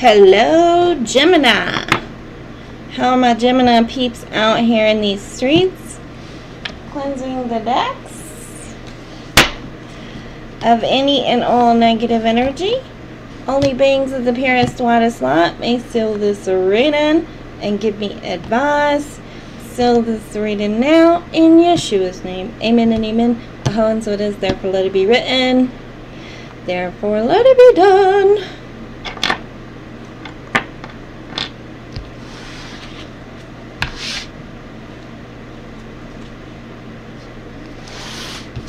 Hello, Gemini. How are my Gemini peeps out here in these streets? Cleansing the decks of any and all negative energy. Only beings of the purest, widest light may seal this reading and give me advice. Seal this reading now in Yeshua's name. Amen and amen. Aho, and so it is. Therefore, let it be written. Therefore, let it be done.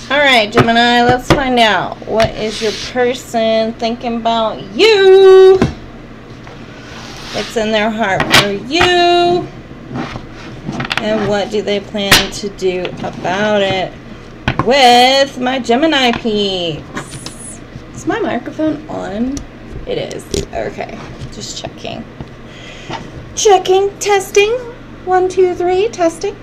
Alright, Gemini, let's find out what is your person thinking about you. What's in their heart for you? And what do they plan to do about it with my Gemini peeps? Is my microphone on? It is. Okay, just checking. Checking, testing. 1, 2, 3, testing.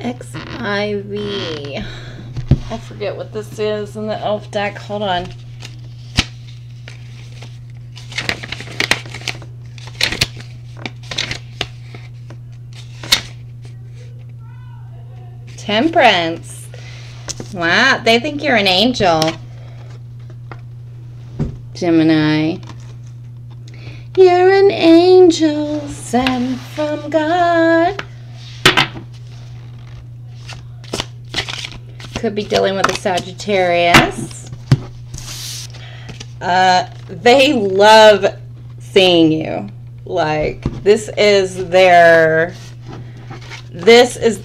XIV. I forget what this is in the elf deck. Hold on. Temperance. Wow, they think you're an angel. Gemini. You're an angel sent from God. Could be dealing with a Sagittarius. They love seeing you. Like, this is their... This is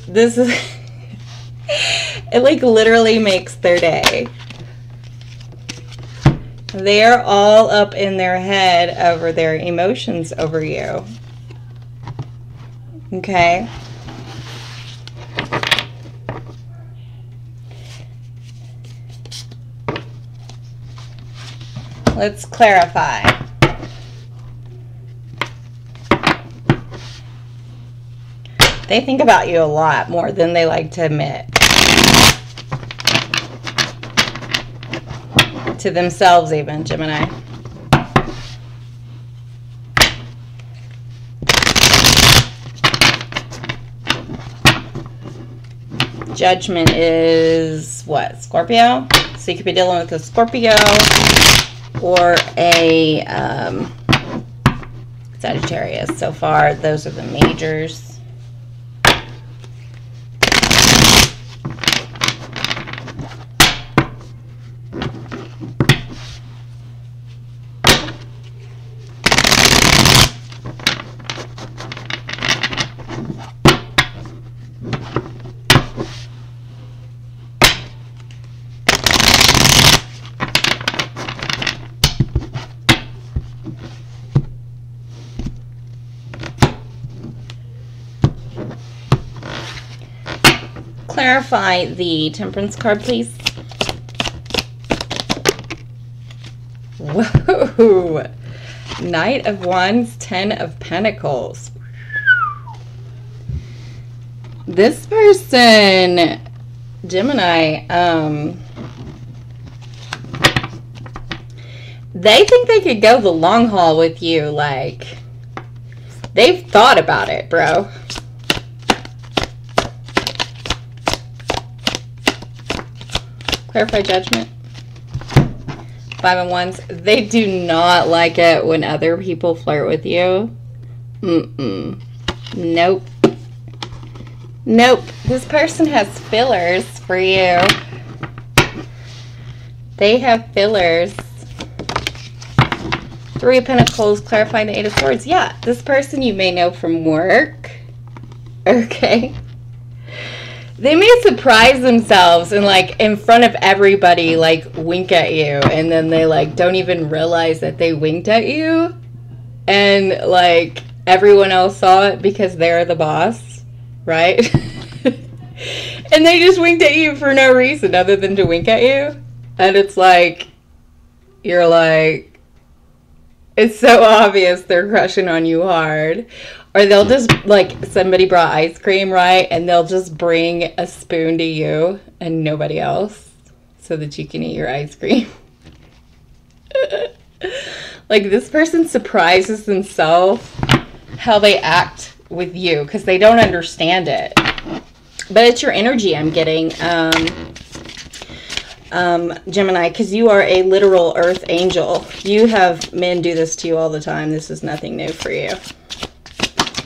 it, like, literally makes their day. They're all up in their head over their emotions over you. Okay? Let's clarify. They think about you a lot more than they like to admit to themselves, even, Gemini. Judgment is what? Scorpio? So you could be dealing with a Scorpio or a Sagittarius so far. Those are the majors. Clarify the temperance card, please. Whoa. Knight of Wands, 10 of Pentacles. This person, Gemini, they think they could go the long haul with you. Like, they've thought about it, bro. Clarify judgment. Five of Wands. They do not like it when other people flirt with you. Mm-mm. Nope. Nope. This person has fillers for you. They have fillers. Three of Pentacles, clarifying the Eight of Swords. Yeah, this person you may know from work. Okay. They may surprise themselves and, like, in front of everybody, like, wink at you. And then they, like, don't even realize that they winked at you. And, like, everyone else saw it because they're the boss, right? And they just winked at you for no reason other than to wink at you. And it's like, you're like, it's so obvious they're crushing on you hard. Or they'll just, like, somebody brought ice cream, right? And they'll just bring a spoon to you and nobody else so that you can eat your ice cream. Like, this person surprises themselves how they act with you because they don't understand it. But it's your energy I'm getting, Gemini, because you are a literal earth angel. You have men do this to you all the time. This is nothing new for you.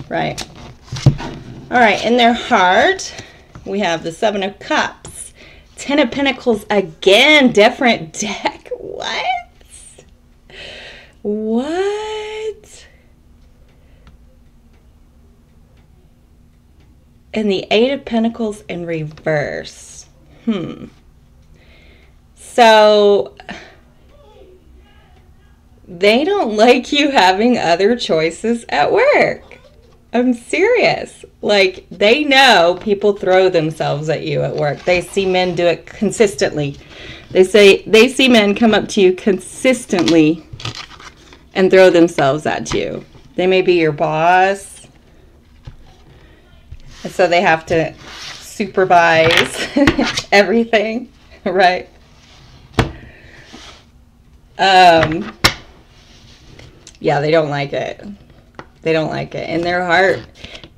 Right. All right. In their heart, we have the Seven of Cups. Ten of Pentacles again. Different deck. What? What? And the Eight of Pentacles in reverse. Hmm. So, they don't like you having other choices at work. I'm serious. Like, they know people throw themselves at you at work. They see men do it consistently. They see men come up to you consistently and throw themselves at you. They may be your boss. And so they have to supervise everything, right? Yeah, they don't like it. They don't like it. In their heart,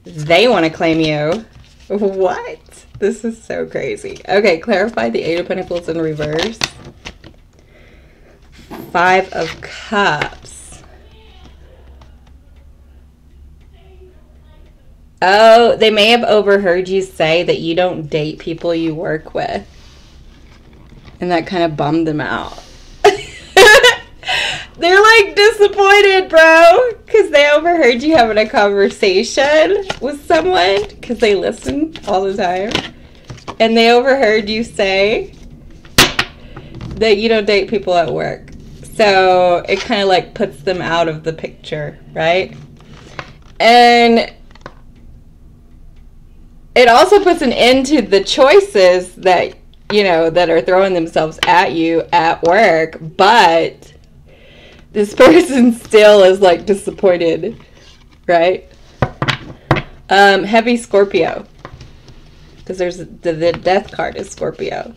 they want to claim you. What? This is so crazy. Okay, clarify the Eight of Pentacles in reverse. Five of Cups. Oh, they may have overheard you say that you don't date people you work with. And that kind of bummed them out. They're, like, disappointed, bro, because they overheard you having a conversation with someone, because they listen all the time, and they overheard you say that you don't date people at work. So it kind of, like, puts them out of the picture, right? And it also puts an end to the choices that, you know, that are throwing themselves at you at work, but this person still is, like, disappointed, right? Heavy Scorpio. Because there's the death card is Scorpio.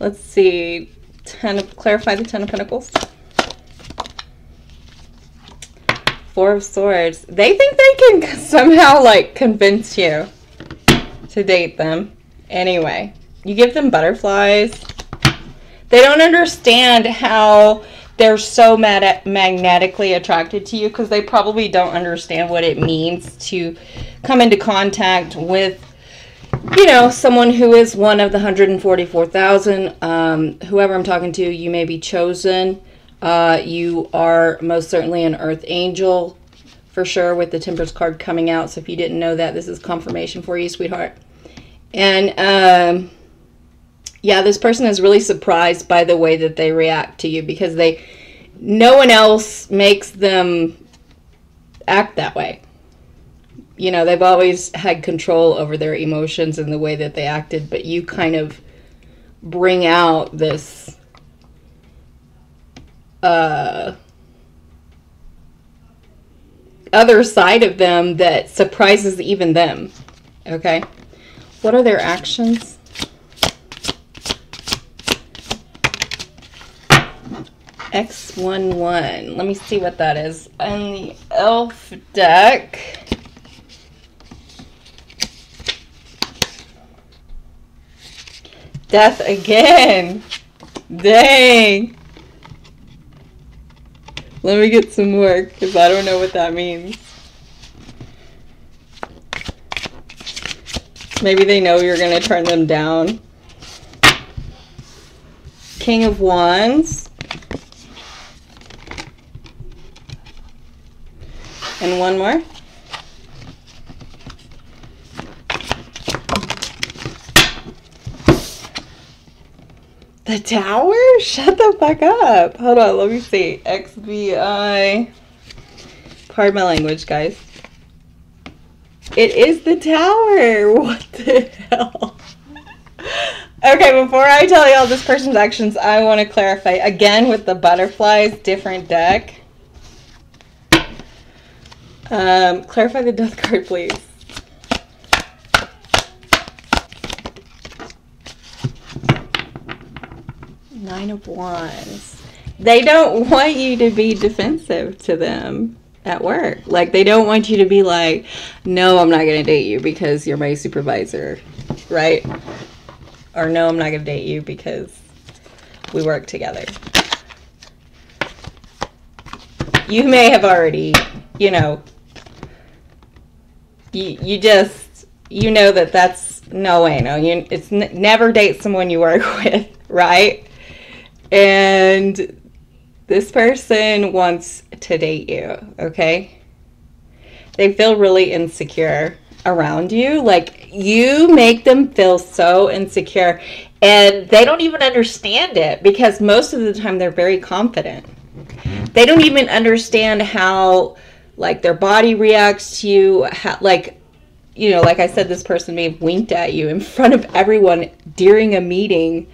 Let's see. Clarify the Ten of Pentacles. Four of Swords. They think they can somehow, like, convince you to date them. Anyway, you give them butterflies. They don't understand how they're so magnetically attracted to you because they probably don't understand what it means to come into contact with, you know, someone who is one of the 144,000. Whoever I'm talking to, you may be chosen. You are most certainly an earth angel for sure with the Temperance card coming out. So if you didn't know that, this is confirmation for you, sweetheart. And yeah, this person is really surprised by the way that they react to you because no one else makes them act that way. You know, they've always had control over their emotions and the way that they acted, but you kind of bring out this other side of them that surprises even them, okay? What are their actions? X11. Let me see what that is. On the elf deck. Death again. Dang. Let me get some work, because I don't know what that means. Maybe they know you're going to turn them down. King of Wands. And one more. The Tower? Shut the fuck up. Hold on, let me see. XVI. Pardon my language, guys. It is the Tower. What the hell? Okay, before I tell y'all this person's actions, I want to clarify again with the butterflies, different deck. Clarify the death card, please. Nine of Wands. They don't want you to be defensive to them at work. Like, they don't want you to be like, no, I'm not going to date you because you're my supervisor, right? Or no, I'm not going to date you because we work together. You may have already, you know, you just, you know that that's no way. No, it's never date someone you work with, right? And this person wants to date you, okay? They feel really insecure around you. Like, you make them feel so insecure. And they don't even understand it, because most of the time they're very confident. They don't even understand how, like, their body reacts to you. How, like, you know, like I said, this person may have winked at you in front of everyone during a meeting,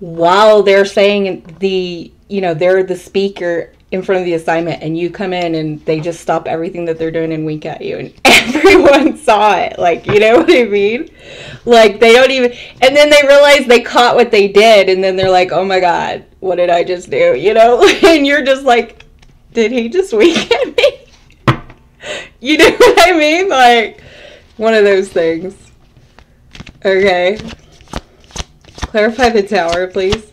while they're saying the, you know, they're the speaker in front of the assignment, and you come in and they just stop everything that they're doing and wink at you, and everyone saw it. Like, you know what I mean? Like, they don't even, and then they realize they caught what they did, and then they're like, oh my God, what did I just do? You know, and you're just like, did he just wink at me? You know what I mean? Like, one of those things. Okay. Clarify the Tower, please.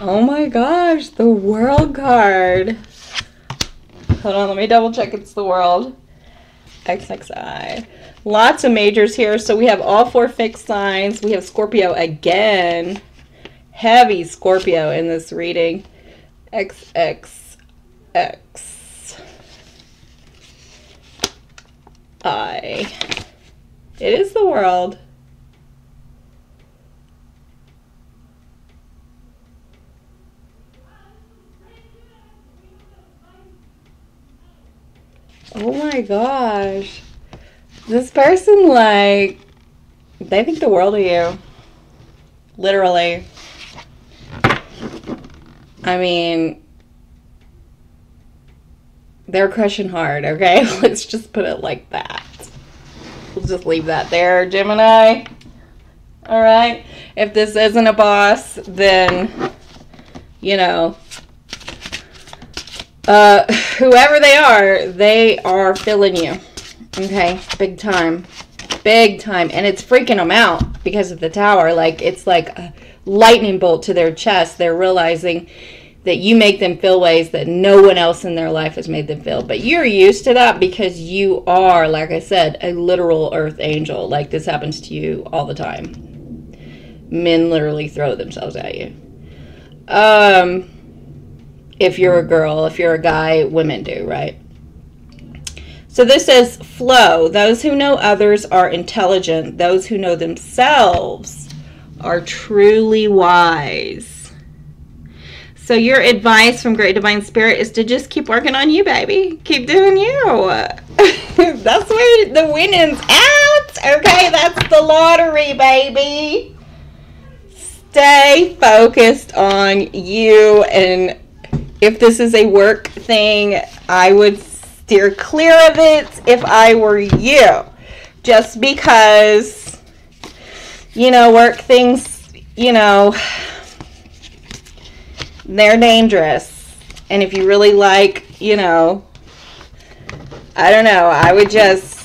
Oh my gosh, the World card. Hold on, let me double check it's the World. XXI. Lots of majors here. So we have all four fixed signs. We have Scorpio again. Heavy Scorpio in this reading. XXXI. It is the World. Oh my gosh. This person, like, they think the world of you. Literally. I mean, they're crushing hard, okay? Let's just put it like that. We'll just leave that there, Gemini. All right. If this isn't a boss, then, you know, whoever they are feeling you. Okay. Big time. Big time. And it's freaking them out because of the Tower. Like, it's like a lightning bolt to their chest. They're realizing that you make them feel ways that no one else in their life has made them feel. But you're used to that because you are, like I said, a literal earth angel. Like, this happens to you all the time. Men literally throw themselves at you. If you're a girl, if you're a guy, women do, right? So this says, flow. Those who know others are intelligent. Those who know themselves are truly wise. So your advice from Great Divine Spirit is to just keep working on you, baby. Keep doing you. That's where the winning's at. Okay, that's the lottery, baby. Stay focused on you. And if this is a work thing, I would steer clear of it if I were you. Just because, you know, work things, you know, they're dangerous. And if you really like, you know, I don't know, I would just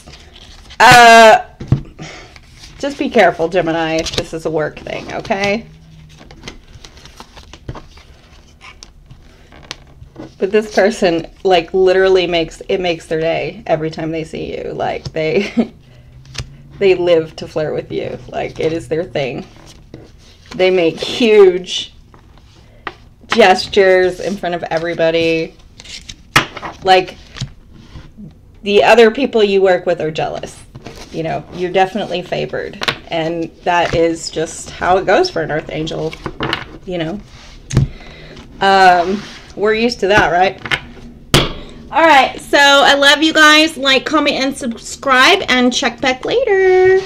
Just be careful, Gemini, if this is a work thing, okay? But this person, like, literally makes their day every time they see you. Like, they live to flirt with you. Like, it is their thing. They make huge gestures in front of everybody. Like, the other people you work with are jealous. You know, you're definitely favored. And that is just how it goes for an earth angel, you know. We're used to that, right? All right, so I love you guys. Like, comment, and subscribe, and check back later.